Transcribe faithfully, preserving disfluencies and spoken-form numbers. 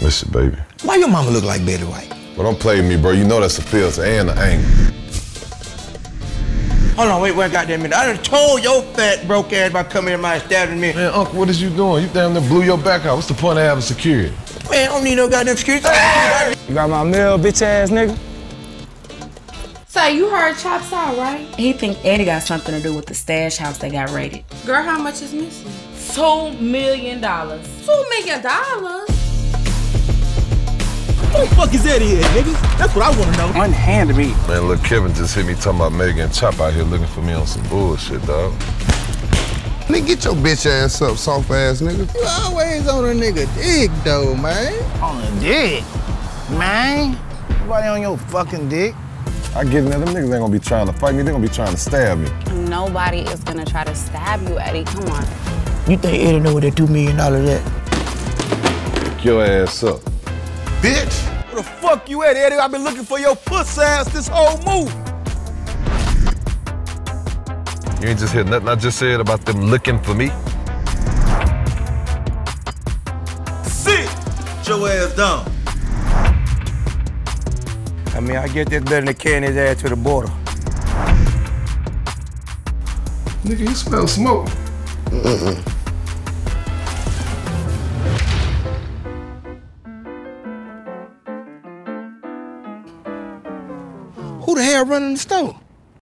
Listen, baby. Why your mama look like Betty White? Well, don't play with me, bro. You know that's a filter and an angle. Hold on, wait, wait, goddamn minute. I done told your fat broke ass about coming in my establishment. Man, man, Uncle, what is you doing? You damn near blew your back out. What's the point of having security? Man, I don't need no goddamn security. You got my mail, bitch ass nigga? So you heard Chop's out, right? He think Eddie got something to do with the stash house that got raided. Girl, how much is missing? Two million dollars. Two million dollars? Who the fuck is Eddie here, nigga? That's what I want to know. Unhand me. Man, look, Kevin just hit me talking about Megan and Chop out here looking for me on some bullshit, dog. Nigga, get your bitch ass up, soft ass nigga. You always on a nigga dick, though, man. On a dick? Man? Nobody on your fucking dick. I get it, them niggas ain't gonna be trying to fight me, they gonna be trying to stab me. Nobody is gonna try to stab you, Eddie, come on. You think Eddie know what that two million dollars at? Pick your ass up, bitch! Where the fuck you at, Eddie? I've been looking for your puss ass this whole move. You ain't just hear nothing I just said about them looking for me? Sit your ass down. I mean, I get this better than carrying his ass to the border. Nigga, you smell smoke. Mm-mm. Who the hell running the store?